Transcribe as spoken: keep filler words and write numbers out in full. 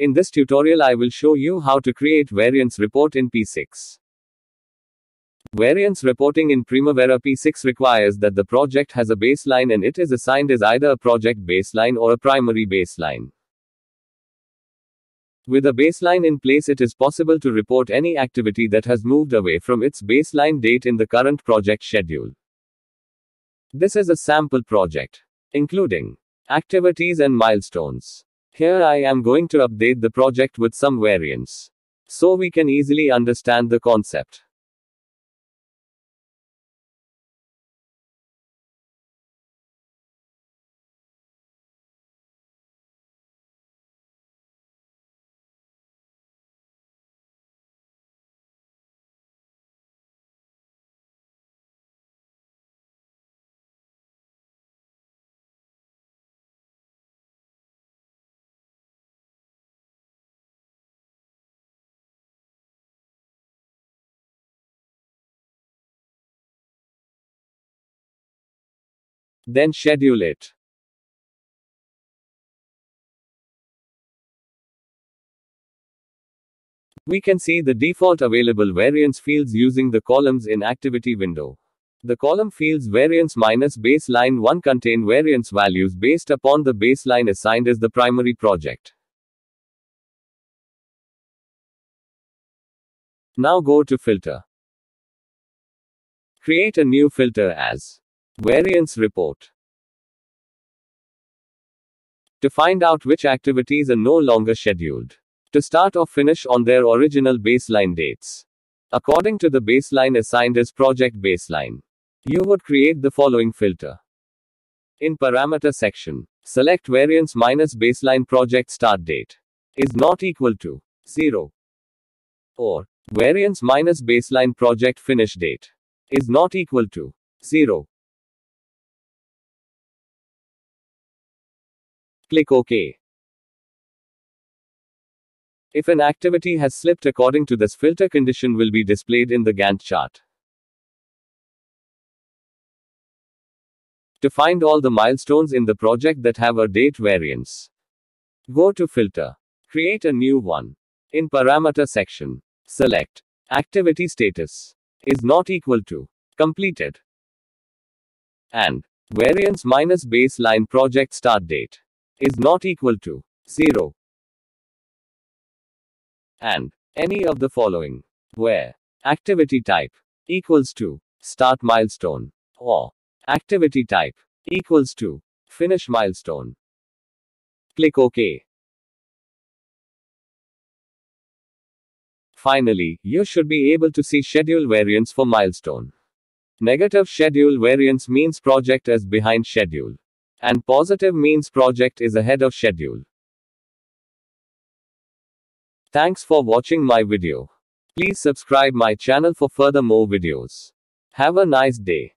In this tutorial I will show you how to create variance report in P six. Variance reporting in Primavera P six requires that the project has a baseline and it is assigned as either a project baseline or a primary baseline. With a baseline in place, it is possible to report any activity that has moved away from its baseline date in the current project schedule. This is a sample project, including activities and milestones. Here I am going to update the project with some variance, so we can easily understand the concept. Then schedule it. We can see the default available variance fields using the columns in activity window. The column fields variance minus baseline one contain variance values based upon the baseline assigned as the primary project. Now go to filter. Create a new filter as Variance Report. To find out which activities are no longer scheduled to start or finish on their original baseline dates, according to the baseline assigned as Project Baseline, you would create the following filter. In Parameter section, select Variance minus Baseline Project Start Date is not equal to zero or Variance minus Baseline Project Finish Date is not equal to zero. Click OK. If an activity has slipped according to this filter, condition will be displayed in the Gantt chart. To find all the milestones in the project that have a date variance, go to Filter. Create a new one. In Parameter section, select Activity Status is not equal to Completed and Variance minus Baseline Project Start Date is not equal to zero, and any of the following, where activity type equals to start milestone or activity type equals to finish milestone. Click OK. Finally, you should be able to see schedule variance for milestone. Negative schedule variance means project is behind schedule, and positive means project is ahead of schedule. Thanks for watching my video. Please subscribe my channel for further more videos. Have a nice day.